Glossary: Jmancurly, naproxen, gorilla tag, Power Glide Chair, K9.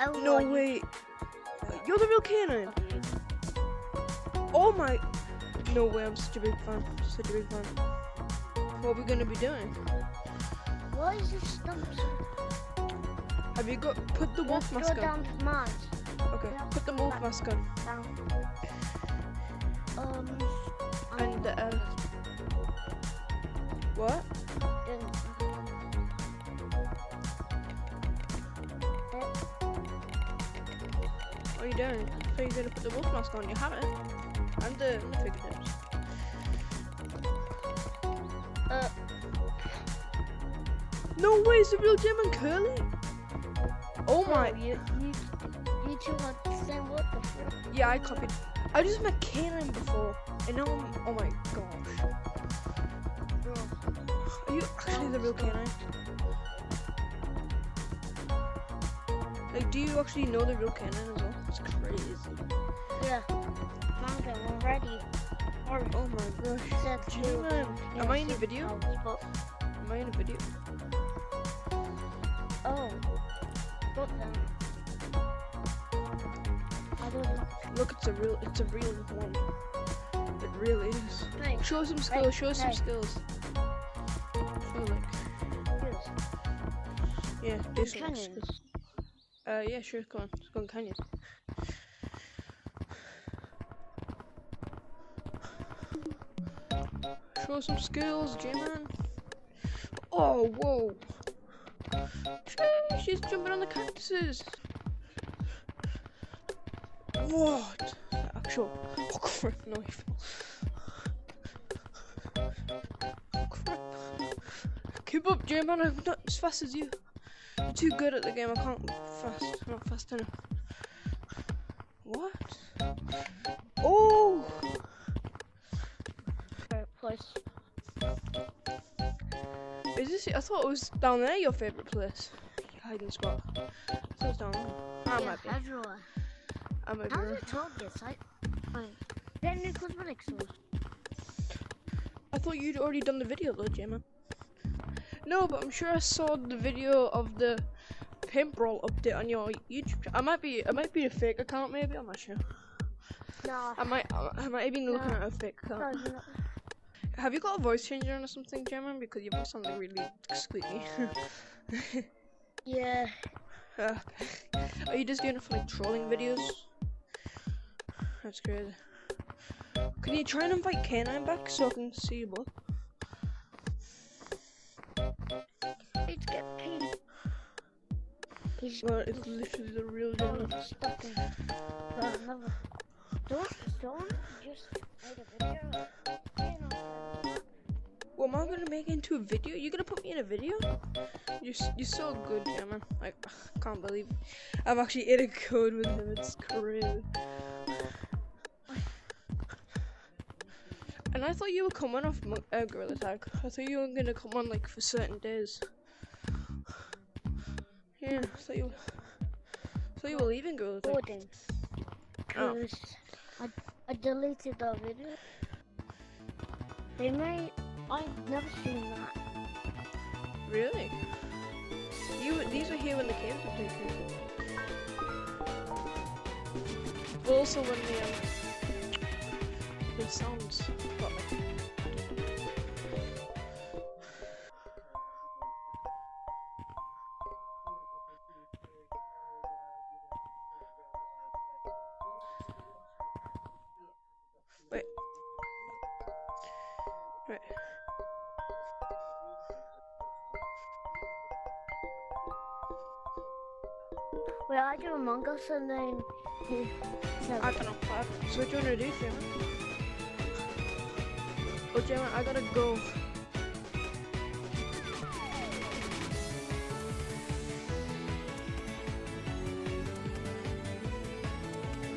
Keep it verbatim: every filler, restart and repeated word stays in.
Oh, no, wait. You're the real K nine. Oh my. No way, I'm such a big fan. Such a big fan. What are we going to be doing? Why is your stumps? Have you got. Put the wolf mask on. Okay, put the wolf mask on. Um. And, uh. What? What are you doing? So you're gonna put the wolf mask on? You haven't. I'm doing the fingertips. Uh. No way! It's a real Jmancurly. Oh my! Oh, you, you, you two had the same word before. Yeah, I copied. I just met K nine before, and now I'm. Oh my gosh! Oh. Are you actually the real K nine? Like, do you actually know the real K nine as well? It's crazy. Yeah. Found him already. Or, oh my gosh. That's you, man. Am I in a video? Am I in a video? Oh. Got them. I don't know. Look, it's a real, it's a real one. It really is. Hey. Show some skills, hey. show hey. some skills. Show like. Skills. Yeah, do some skills. Uh, yeah, sure, go on, let's go on canyon. Show some skills, J-Man. Oh, whoa! She's jumping on the cactuses! What? Actual. Oh crap, no, he fell. Oh crap. Keep up, J-Man, I'm not as fast as you. I'm too good at the game, I can't fast, I'm not fast enough. What? Oh! Favorite place. Is this it? I thought it was down there, your favourite place. Your hiding spot. I thought it was down there. I yeah, might be. Everywhere. I might be. How did it talk this? I... Then it was my next one. I thought you'd already done the video though, J-Man. No, but I'm sure I saw the video of the pimp roll update on your YouTube channel. I might be, I might be a fake account, maybe. I'm not sure. No. I might, I might have been looking no. at a fake account. No, no. Have you got a voice changer on or something, Jmancurly? Because your voice sounded really squeaky. Yeah. Uh, are you just doing it for like trolling videos? That's crazy. Can you try and invite K nine back so I can see you both? Well, it's literally the real deal. Don't, don't just make a video. Well, am I gonna make it into a video? You're gonna put me in a video? You're, you're so good, yeah, man. I can't believe it. I'm actually in a code with him. It's crazy. And I thought you were coming off uh, Gorilla Tag. I thought you were gonna come on like for certain days. Yeah, so you, so you were leaving Gorilla Tag. Oh. I, I deleted that video. They made, I've never seen that. Really? You, these were here when the games were taken. Also when the, um, the sounds got me. Wait. Right. Wait, I do Among Us and then you. No. I don't know. So what do you want to do, Jmancurly? Oh, Jmancurly, I gotta go.